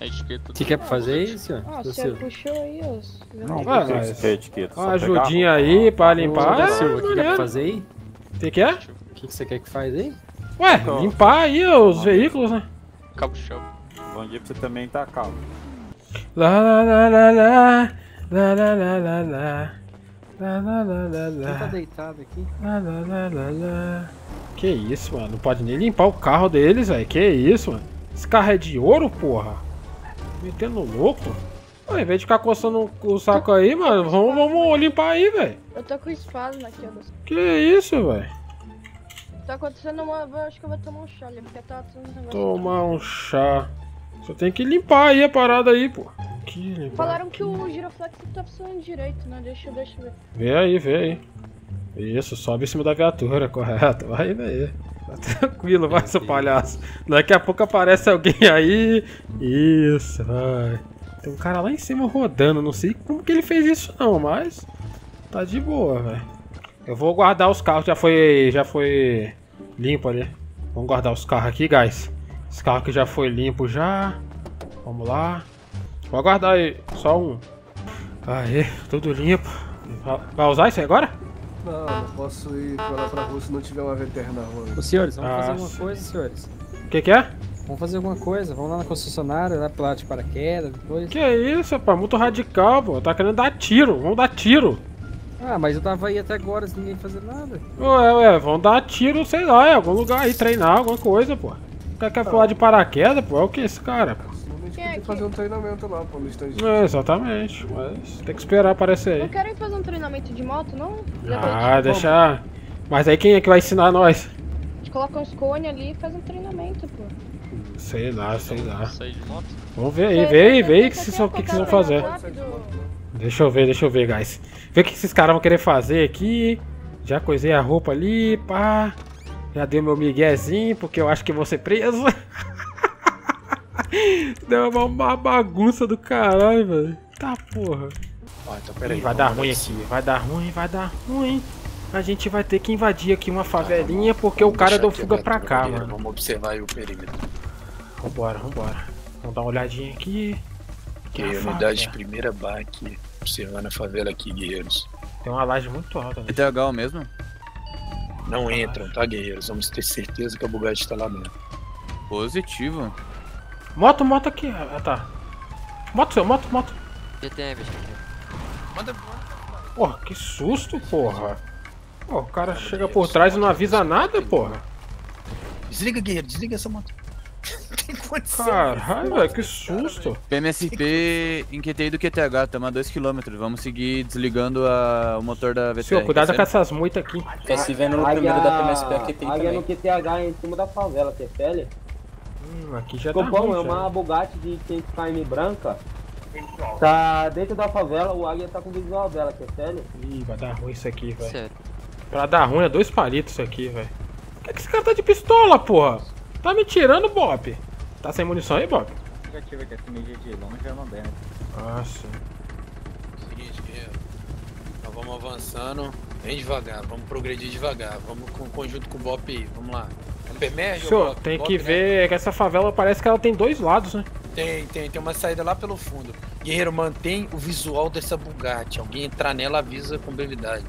a etiqueta? Que é pra fazer isso? Ah, o senhor puxou aí os... Não, não tem que ter etiqueta. Uma ajudinha aí pra limpar. O que é pra fazer aí? O que é? O que você quer que faz aí? Ué, limpar aí os veículos, né? Cabo chão. Bom dia pra você também, tá, Cabo? Lá, lá, lá, lá, lá. Lá, lá, lá, lá, lá. Lá, lá, lá, lá, lá. Tá deitado aqui. Lá, lá, lá, lá, lá. Que isso, mano. Não pode nem limpar o carro deles, velho. Que isso, mano. Esse carro é de ouro, porra. Metendo louco. Ao invés de ficar coçando o saco aí, mano, vamos limpar aí, velho. Eu tô com espasmo aqui, eu gosto. Que isso, velho. Tá acontecendo uma... Acho que eu vou tomar um chá ali, porque tá tudo... Tomar um chá. Só tem que limpar aí a parada aí, pô. Que falaram que o giroflex tá funcionando direito, né? Deixa eu ver. Vê aí, vê aí. Isso, sobe em cima da viatura, correto? Vai daí. Tá tranquilo, vai, seu palhaço. Daqui a pouco aparece alguém aí. Isso, vai. Tem um cara lá em cima rodando, não sei como que ele fez isso não, mas... Tá de boa, velho. Eu vou guardar os carros, já foi limpo ali. Vamos guardar os carros aqui, guys. Esse carro que já foi limpo já. Vamos lá. Vou aguardar aí, só um. Aê, tudo limpo. Vai usar isso aí agora? Não, não posso ir pra rua se não tiver uma veterana na rua. Ô senhores, vamos fazer alguma coisa, senhores. O que que é? Vamos fazer alguma coisa, vamos lá na concessionária, lá pro lado de paraquedas, depois. Que isso, rapaz, muito radical, pô. Tá querendo dar tiro, vamos dar tiro. Ah, mas eu tava aí até agora sem ninguém fazer nada. Ué, vamos dar tiro, sei lá, em algum lugar aí, treinar, alguma coisa, pô. Quer pular de paraquedas, pô, é o que esse cara, pô? Tem que fazer um treinamento lá, pô, no estande. É, exatamente, mas tem que esperar aparecer aí. Não querem fazer um treinamento de moto, não? Ah, deixa. Mas aí quem é que vai ensinar nós? A gente coloca uns cones ali e faz um treinamento, pô. Sei lá, sei lá. Vamos ver aí, vê aí o que vocês vão fazer. Deixa eu ver, guys. Vê o que esses caras vão querer fazer aqui. Já coisei a roupa ali, pá. Já dei meu miguezinho, porque eu acho que vou ser preso. Deu uma bagunça do caralho, velho. Tá porra. Ó, então peraí, vai dar ruim aqui, vai dar ruim. A gente vai ter que invadir aqui uma favelinha porque o cara deu fuga pra cá, mano. Vamos observar aí o perímetro. Vambora. Vamos dar uma olhadinha aqui. Que unidade de primeira barra aqui, observando a favela aqui, guerreiros. Tem uma laje muito alta, né? É legal mesmo? Não entram, tá, guerreiros? Vamos ter certeza que a Bugatti tá lá dentro. Positivo. Moto aqui, ah tá. Moto. GTM, manda. Porra, que susto, porra. Pô, o cara chega por trás e não avisa nada, porra. Desliga, guerreiro, desliga essa moto. Tem condição. Caralho, velho, que susto. PMSP enquetei do QTH, tamo a 2 km. Vamos seguir desligando o motor da VTR. Senhor, cuidado com essas moitas aqui. Tá se vendo no primeiro da PMSP aqui, tem também. Águia no QTH em cima da favela, que é pele. Aqui já tá bom, é uma Bugatti de 500km branca. Tá dentro da favela, o Águia tá com visual dela, que é sério. Ih, vai dar ruim isso aqui, velho. Pra dar ruim é 2 palitos isso aqui, velho. Por que esse cara tá de pistola, porra? Tá me tirando, Bob. Tá sem munição aí, Bob? Negativo aqui, essa medida de longe é moderna. Nossa. Seguinte, guerreiro. Nós vamos avançando bem devagar, vamos progredir devagar. Vamos com conjunto com o Bob aí, vamos lá. Senhor, tem que ver, né? Que essa favela parece que ela tem 2 lados, né? Tem uma saída lá pelo fundo. Guerreiro, mantém o visual dessa Bugatti. Alguém entrar nela avisa com brevidade.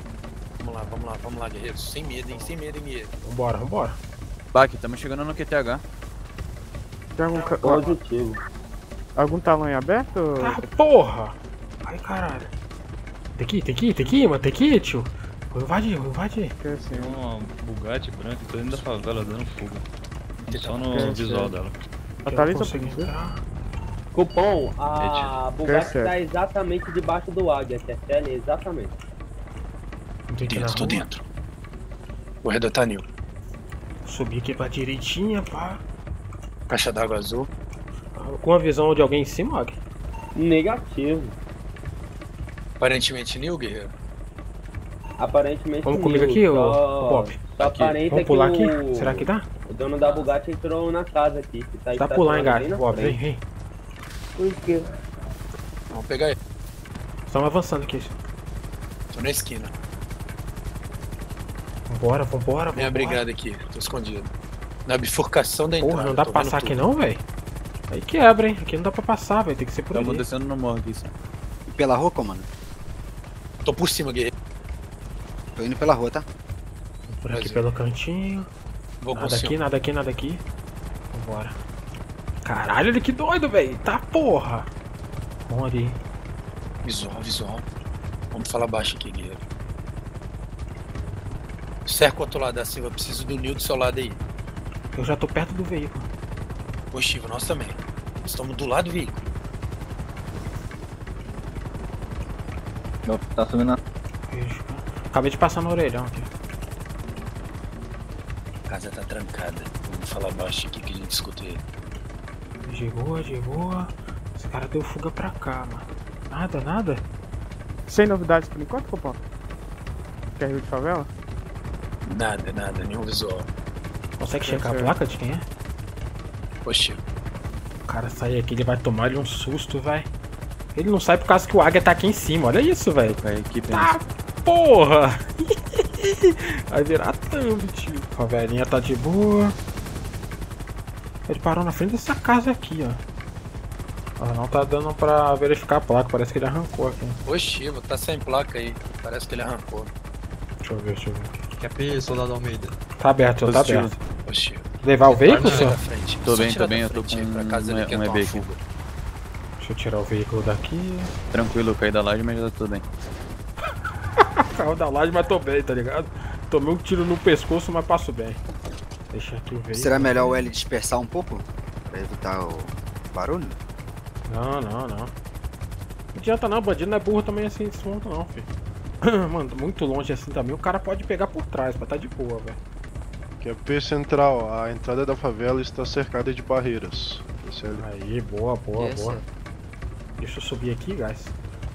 Vamos lá, guerreiro. Sem medo, hein? Sem medo, hein, guerreiro. Vambora. Baque, estamos chegando no QTH. Tem algum objetivo. Algum talão em aberto? Ah, porra! Ai, caralho. Tem que ir, mano, tem que ir, tio. Vou invadir. Tem uma Bugatti branca, tô indo da favela dando fuga. Só no visual dela. A Thalita conseguiu entrar. Cupom, a Bugatti tá exatamente debaixo do Águia, Tercelli, exatamente. Tô dentro. Vou redotar Nil. Subi aqui pra direitinha, pá. Caixa d'água azul. Com a visão de alguém em cima, Águia? Negativo. Aparentemente Nil, guerreiro. Aparentemente Vamos comigo aqui, ô Bob? Vamos pular aqui? Será que dá? O dono da Bugatti entrou na casa aqui. Tá pular, hein, Gato? Bob, vem. Por quê? Vamos pegar ele. Estamos avançando aqui. Tô na esquina. Vambora. Minha brigada aqui, tô escondido. Na bifurcação da entrada. Porra, não dá pra passar aqui não, velho? Aí quebra, hein? Aqui não dá pra passar, velho. Tem que ser por ali. Tamo descendo no morro aqui, sabe? Pela rua, mano? Tô por cima, guerreiro. Tô indo pela rua, tá? Por aqui pelo cantinho. Nada aqui. Vambora. Caralho, ele que doido, velho. Tá porra. Vamos ali. Visual. Vamos falar baixo aqui, guerreiro. Cerca o outro lado da Silva, eu preciso do Nil do seu lado aí. Eu já tô perto do veículo. Positivo, nós também. Estamos do lado do veículo. Tá subindo na... Acabei de passar no orelhão aqui. A casa tá trancada. Vamos falar baixo aqui que a gente escuta ele. Chegou. Esse cara deu fuga pra cá, mano. Nada. Sem novidades por enquanto, Copão? Quer rio de favela? Nada, nenhum visual. Consegue checar a placa de quem é? Poxa. O cara sair aqui, ele vai tomar ali um susto, velho. Ele não sai por causa que o Águia tá aqui em cima, olha isso, velho. Tá, porra! Vai virar thumb, tio. A velhinha tá de boa. Ele parou na frente dessa casa aqui, ó. Ah, não tá dando pra verificar a placa, parece que ele arrancou aqui. Oxi, tá sem placa aí, parece que ele arrancou. Deixa eu ver aqui. QP, soldado Almeida. Tá aberto, tá aberto. Oxi. Levar o veículo, senhor? Tô bem, eu tô com um EB aqui. Deixa eu tirar o veículo daqui. Tranquilo, eu caí da laje, mas já tô bem. Caiu da laje, mas tô bem, tá ligado? Tomei um tiro no pescoço, mas passo bem. Deixa aqui o veículo. Será melhor o L dispersar um pouco? Pra evitar o barulho? Não. Não adianta não, bandido não é burro também assim, desse ponto não, filho. Mano, muito longe assim também, o cara pode pegar por trás, mas tá de boa, velho. QP Central, a entrada da favela está cercada de barreiras. Aí, boa. Deixa eu subir aqui, guys.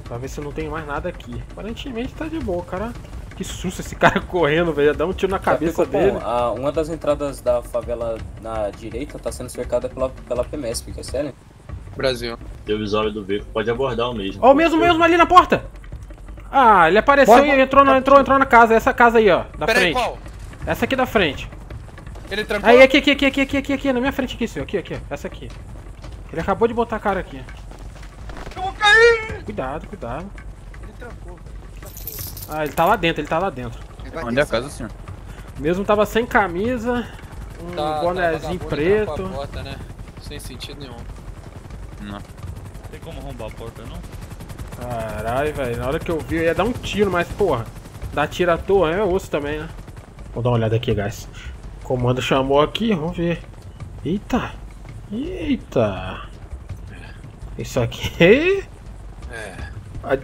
Pra ver se não tem mais nada aqui. Aparentemente tá de boa, cara. Que susto esse cara correndo, velho. Dá um tiro na cabeça dele. Uma das entradas da favela na direita tá sendo cercada pela PMS, que é sério? Brasil. Teu visual do veículo pode abordar o mesmo. Ó, o mesmo ali na porta! Ah, ele apareceu e entrou na casa, essa casa aí, ó, da frente. Peraí, qual? Essa aqui da frente. Ele trancou? Aí, aqui, na minha frente aqui, senhor, aqui, essa aqui. Ele acabou de botar a cara aqui. Eu vou cair! Cuidado. Ele trancou, velho. Ah, ele tá lá dentro. Onde é a casa, senhor? Mesmo tava sem camisa, um bonézinho preto. Porta, né? Sem sentido nenhum. Não. Tem como arrombar a porta, não? Caralho, velho, na hora que eu vi eu ia dar um tiro, mas porra, dar tiro à toa é osso também, né? Vou dar uma olhada aqui, guys. O comando chamou aqui, vamos ver. Eita. Isso aqui... É.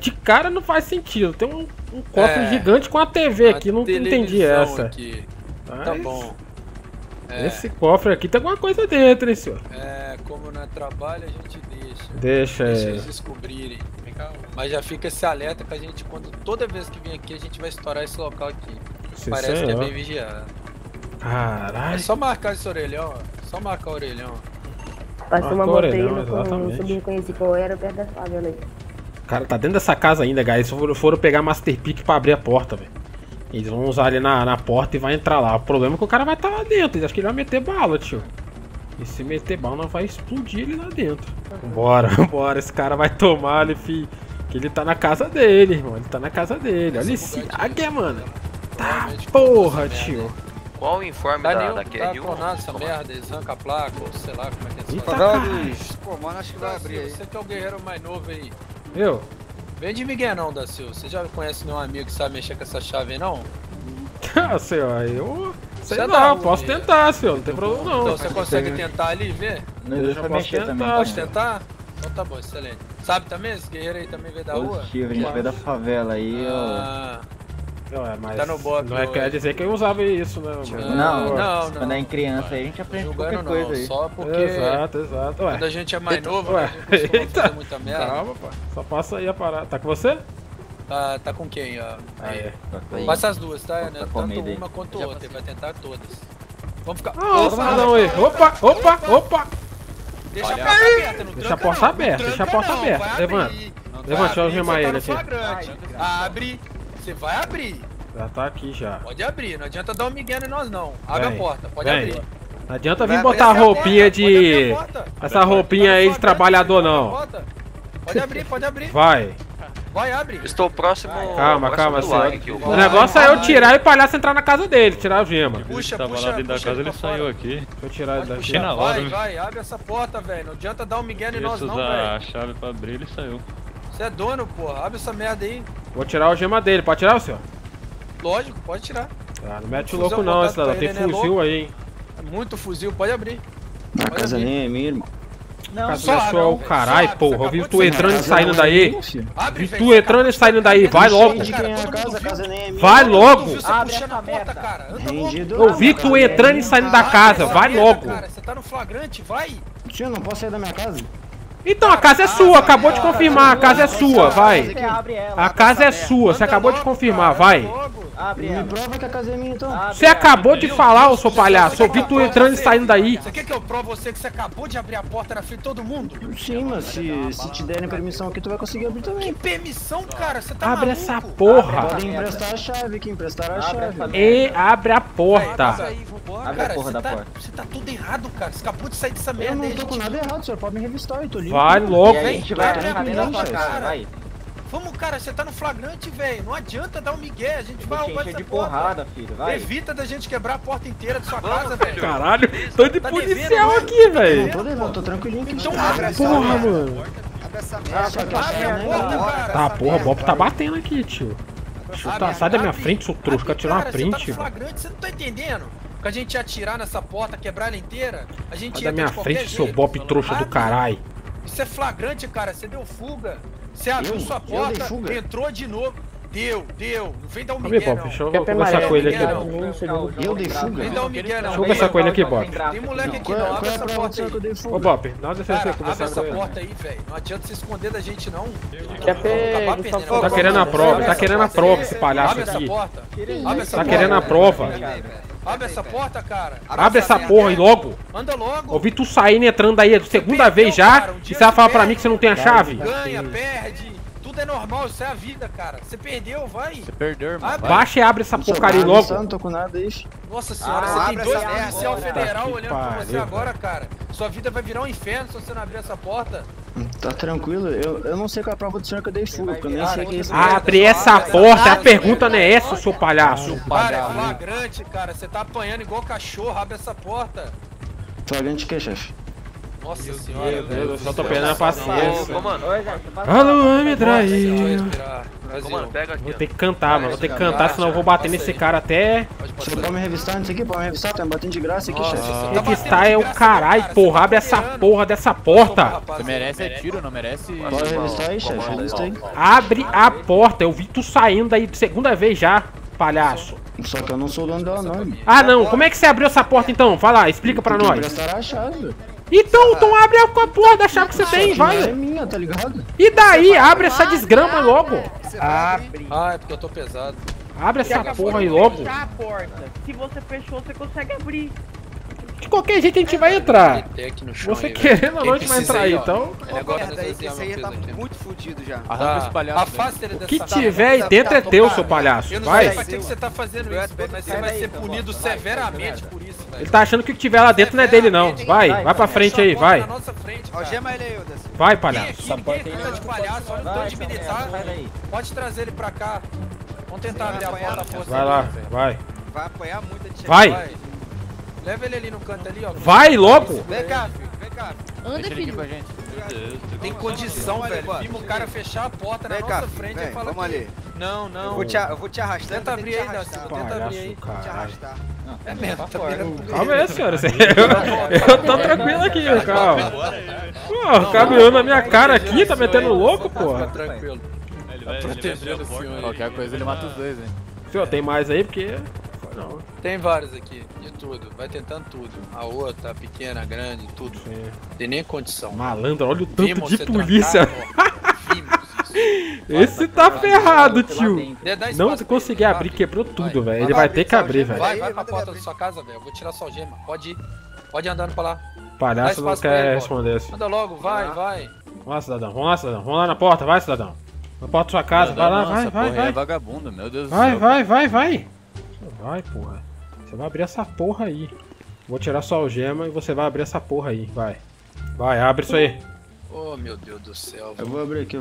De cara não faz sentido, tem um cofre gigante com a TV aqui, não entendi essa. Aqui. Mas... Tá bom. Esse cofre aqui tem alguma coisa dentro, hein, senhor? É, como não é trabalho a gente deixa. Deixa eles descobrirem. Mas já fica esse alerta que a gente, quando toda vez que vem aqui, a gente vai estourar esse local aqui. Parece que é bem vigiado. Caralho. É só marcar esse orelhão, ó. Passou uma montanha com subindo com esse coelho perto da favela aí. Cara, tá dentro dessa casa ainda, guys. Foram pegar Master Pick pra abrir a porta, velho. Eles vão usar ali na porta e vai entrar lá. O problema é que o cara vai estar lá dentro. Eles acham que ele vai meter bala, tio. E se meter bala, não vai explodir ele lá dentro. Bora. Esse cara vai tomar ali, fi. Que ele tá na casa dele, irmão. Olha esse águia, mano. Tá porra, tio. Qual o informe da QRU? Tá essa merda, eles arrancam a placa, ou sei lá como é que é isso. Pô, mano, acho que vai abrir aí. Você que é o guerreiro mais novo aí. Eu? Vem de Miguel não, da Silva. Você já conhece nenhum amigo que sabe mexer com essa chave aí, não? Ah, sei lá, eu... Sei lá, posso tentar, senhor, não tem problema não. Então você consegue tentar ali e ver? Não, eu já posso tentar. Pode tentar? Então tá bom, excelente. Sabe também? Esse guerreiro aí também veio da rua? Positivo, a gente veio da favela aí, ó. Não, mas tá no bop, não é, quer dizer que eu usava isso, né? Não. Quando é em criança aí a gente aprende qualquer coisa aí. Só porque... Exato. Ué. Quando a gente é mais novo, a gente costuma fazer muita merda. Calma, pá. Só passa aí a parada. Tá com você? Tá com quem? Ó. Aí. Tá passa as duas, tá? Né? Tanto uma quanto outra. Ele vai tentar todas. Vamos ficar... Opa! Deixa a porta aberta, não tranca não. Deixa a porta aberta. Levanta, deixa eu algemar ele aqui. Abre. Você vai abrir. Já tá aqui já. Pode abrir, não adianta dar um migué em nós não. Abre a porta, pode abrir. Não adianta vir botar roupinha de... Essa roupinha aí de trabalhador não. Pode abrir. Vai, abre. Estou próximo... Calma, senhor. O negócio é eu tirar e o palhaço entrar na casa dele, tirar a gema. Puxa, tava lá dentro da casa, ele saiu aqui. Deixa eu tirar ele daqui. Vai, abre essa porta, velho. Não adianta dar um migué em nós não, velho. A chave pra abrir, ele saiu. Você é dono, porra. Abre essa merda aí. Vou tirar a algema dele, pode tirar, senhor? Lógico, pode tirar. Não mete o louco não, esse lado, tem fuzil aí, hein? É muito fuzil, pode abrir. A casa nem é minha, irmão. Não, só o caralho, porra. Eu vi tu entrando e saindo daí. Vai logo. Vai logo. Eu vi tu entrando e saindo da casa, vai logo. Você tá no flagrante, vai. Tio, não posso sair da minha casa? Então, a casa é sua, acabou de confirmar, a casa é sua, vai. A casa é sua, você acabou de confirmar, vai. Me prova que a casa é minha, então. Você acabou de falar, ô seu palhaço, eu vi tu entrando e saindo daí. Você quer que eu prove você que você acabou de abrir a porta na frente de todo mundo? Sim, mas se te derem permissão aqui, tu vai conseguir abrir também. Que permissão, cara? Você tá maluco? Abre essa porra. Podem emprestar a chave, que emprestaram a chave. E abre a porta. Abre a porra da porta. Você tá tudo errado, cara, você acabou de sair dessa merda. Eu não tô com nada errado, senhor, pode me revistar, eu tô livre. Vai logo, hein? Vamos, cara, você tá no flagrante, velho. Não adianta dar um migué, a gente vai roubar essa porrada, filho. Vai. Evita da gente quebrar a porta inteira da sua casa, velho. Caralho, tô de policial aqui, velho. Não tô tranquilinho aqui. Então abre essa porra, mano. Abre essa merda. Tá, porra, o Bob tá batendo aqui, tio. Sai da minha frente, seu trouxa, quero tirar uma print. Você tá no flagrante, você não tá entendendo. Que a gente ia atirar nessa porta, quebrar ela inteira, a gente ia da minha frente, seu Bob trouxa do caralho. Isso é flagrante, cara. Você deu fuga. Você abriu sua porta, entrou de novo. Deu. Não vem dar um migué, não. Deixa eu conversar com ele aqui. Eu dei fuga. Vem dar um migué, não. Deixa eu conversar com ele aqui, Bob. Tem moleque aqui, não. Abre essa porta aí. Ô, Bob, dá uma defesa aí. Abre essa porta aí, velho. Não adianta se esconder da gente, não. Tá querendo a prova. Tá querendo a prova, esse palhaço aqui. Tá querendo a prova. Abre essa porta, cara. Abre essa porra e logo. Anda logo. Ouvi tu saindo e entrando daí a segunda vez já. E você vai falar pra mim que você não tem a chave? Ganha, perde. Tudo é normal, isso é a vida, cara. Você perdeu, vai. Você perdeu, irmão. Baixa e abre essa porcaria logo. Não tô com nada, isso. Nossa senhora, você tem dois policial federal olhando pra você agora, cara. Sua vida vai virar um inferno se você não abrir essa porta. Tá tranquilo, eu não sei qual é a prova do senhor que eu dei fuga, eu nem sei que isso. Abre essa porta, a pergunta não é essa, seu palhaço. Cara, é flagrante, cara, você tá apanhando igual cachorro, abre essa porta. Flagrante que, chefe? Nossa senhora, eu só tô perdendo a paciência. Alô, me traiu. Vou ter que cantar, mano, vou ter que cantar, senão eu vou bater nesse cara até... Você pode me revistar nisso aqui? Pode me revistar? Tá me batendo de graça aqui, chefe. Revistar é o caralho, porra. Abre essa porra dessa porta. Você merece tiro, não merece... Pode revistar aí, chefe. Revista aí. Abre a porta. Eu vi tu saindo aí de segunda vez já, palhaço. Só que eu não sou o dono dela, não. Ah, não. Como é que você abriu essa porta, então? Vai lá, explica pra nós. Então abre a porra da chave que você tem, vai. É minha, tá ligado? E daí? Abre essa desgrama logo. Abre. Ah, é porque eu tô pesado. Abre essa porra aí logo. Se você fechou, você consegue abrir. De qualquer jeito a gente vai entrar. Você querendo ou não, a gente vai entrar aí, então. Esse aí tá muito fudido já. O que tiver aí dentro é teu, seu palhaço. Eu não sei pra que você tá fazendo isso, mas você vai ser punido severamente por isso. Ele tá achando que o que tiver lá dentro não é dele, não. Vai pra frente aí, vai. Vai, palhaço. Essa porta aí tá de palhaço, olha o tanto de militar. Pode trazer ele pra cá. Vamos tentar abrir a porta da força. Vai lá, vai. Vai apanhar muito. Vai! Leva ele ali no canto ali, ó. Vai, louco! Vem cá, filho, vem cá. Anda, filho. Tem condição, velho. Vimos o cara fechar a porta na nossa frente e falar que... Não, não. Eu vou te arrastar. Tenta abrir aí, Nelson. Tenta abrir aí. Vou te arrastar. É mesmo, tá pegando. Calma aí, senhora. Eu tô tranquilo aqui, calma. Pô, o caminhão na minha cara aqui, tá metendo louco, porra. Tranquilo. Tá protegendo o senhor. Qualquer coisa ele mata os dois, hein. Senhor, tem mais aí, porque... Não. Tem vários aqui, de tudo, vai tentando tudo. A outra, a pequena, a grande, tudo. Sim. Tem nem condição. Malandro, olha o tanto Vimos de polícia. Esse tá ferrado, tio. Não consegui abrir, quebrou tudo, velho. Ele vai ter que abrir, velho. Vai pra porta da sua casa, velho. Eu vou tirar sua gema. Pode ir. Pode ir andando pra lá. Palhaço não quer responder assim. Anda logo, vai. Vamos lá, cidadão. Vamos lá na porta, vai, cidadão. Na porta da sua casa, vai lá, vai. É vagabundo, meu Deus do céu. Vai. Vai, porra. Você vai abrir essa porra aí. Vou tirar sua algema e você vai abrir essa porra aí. Vai, abre isso aí. Oh, meu Deus do céu. Eu vou abrir aqui,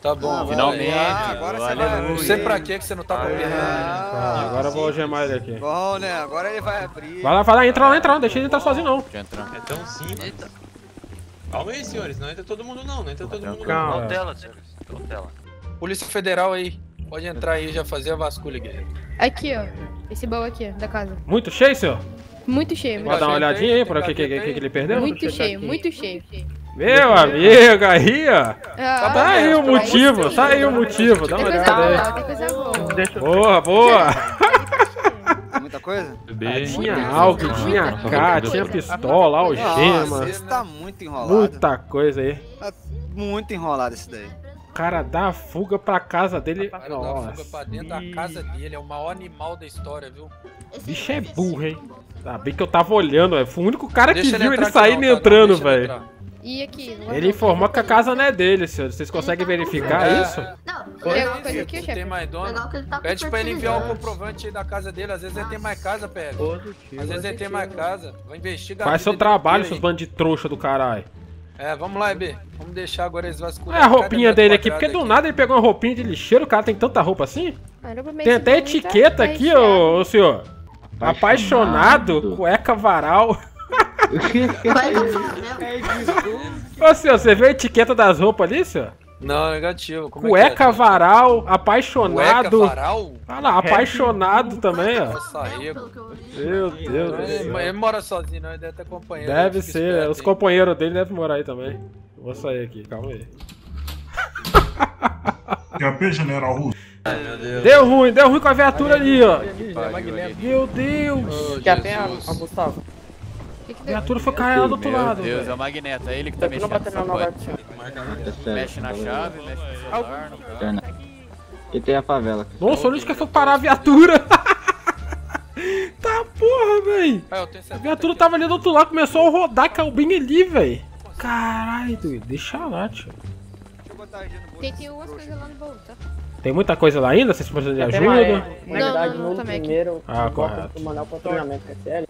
Tá bom, finalmente. Agora você vai. Não sei pra que você não tá copiando. Agora eu vou algemar ele aqui. Bom, né? Agora ele vai abrir. Vai lá, entra lá. Não deixa ele entrar sozinho, não. É tão simples. Calma aí, senhores. Não entra todo mundo, não. Cautela, senhores. Cautela. Polícia Federal aí. Pode entrar aí e já fazer a vasculha, guerreiro. Aqui, ó. Esse baú aqui, ó, da casa. Muito cheio, senhor? Muito cheio. Pode dar uma olhadinha aí pra o que ele perdeu? Muito cheio. Meu amigo, aí, ó. Tá aí o motivo, Dá uma olhada aí. Boa. Muita coisa? Tinha álcool, tinha K, tinha pistola, algema. Isso tá muito enrolado. Muita coisa aí. Tá muito enrolado esse daí. O cara dá a fuga pra casa dele. Nossa. Dá a fuga pra dentro da casa dele. É o maior animal da história, viu? Bicho é burro, hein? Tá bem que eu tava olhando, velho. Foi o único cara que viu ele saindo e entrando, velho. E aqui? Ele informou que a casa não é dele, senhor. Vocês conseguem verificar isso? Não, legal coisa aqui, chefe. Pede pra ele enviar o comprovante aí da casa dele. Às vezes ele tem mais casa, pega. Às vezes ele tem mais casa. Vou investigar. Faz seu trabalho, seus bandos de trouxa do caralho. É, vamos lá, EB. Vamos deixar agora eles vasculharem. É a roupinha dele aqui, porque do nada ele pegou uma roupinha de lixeiro, o cara tem tanta roupa assim. Tem até etiqueta aqui, ô senhor. Apaixonado, cueca varal. Ô senhor, você viu a etiqueta das roupas ali, senhor? Não, negativo. Como cueca é? Varal, apaixonado. Cueca varal? Olha lá, apaixonado também, ó. Nossa, meu Deus do céu. Ele mora sozinho, não? Ele deve ter companheiro. Deve ser, os companheiros dele devem morar aí também. Vou sair aqui, calma aí. Capê, general russo. Deu ruim com a viatura ali, ó. Meu Deus. Capê, Gustavo. A viatura foi cair lá do outro lado. Meu Deus, é o Magneto, é ele que tá mexendo nessa porta. Mexe na chave, mexe no celular, no carro. E tem a favela. Nossa, onde que foi parar a viatura? Tá porra, véi. A viatura tava ali do outro lado, começou a rodar, caiu bem ali, véi. Caralho, doido, deixa lá, tio. Tem umas coisas lá no baú, tá? Tem muita coisa lá ainda? Vocês precisam de ajuda? Não, também aqui. Ah, correto. Mandar o patrulhamento, é sério.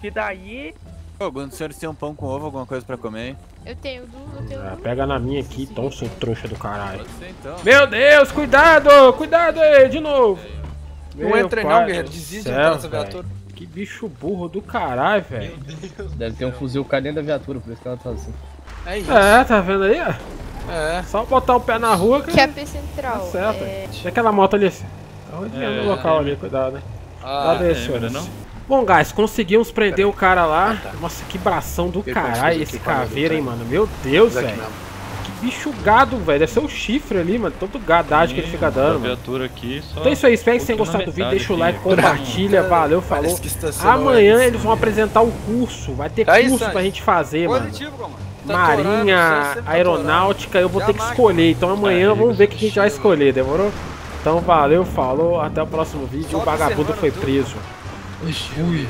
Que daí... Alguns senhores têm um pão com ovo, alguma coisa pra comer, hein? Eu tenho. Ah, pega na minha aqui, então, seu trouxa do caralho. Pode ser, então. Meu Deus, cuidado aí, de novo. Não entra não, guerreiro, desiste de entrar nessa viatura. Que bicho burro do caralho, velho. Deve ter um fuzil cá dentro da viatura, por isso que ela tá assim. É isso. É, tá vendo aí, ó? É. Só botar o pé na rua, cara. QP central. Tá certo. Deixa aquela moto ali. Tá rodeando o local ali, cuidado, né? Cuidado aí, senhores. Bom, guys, conseguimos prender o cara lá. Nossa, que bração do caralho esse caveira, hein, mano. Meu Deus, velho. Que bicho gado, velho. Deve ser um chifre ali, mano. Tanto gadagem que ele fica dando, mano. Então é isso aí. Espero que tenham gostado do vídeo. Deixa o like, compartilha. Valeu, falou. Amanhã eles vão apresentar o curso. Vai ter curso pra gente fazer, mano. Marinha, aeronáutica, eu vou ter que escolher. Então amanhã vamos ver o que a gente vai escolher, demorou? Então valeu, falou. Até o próximo vídeo. O vagabundo foi preso. Ui.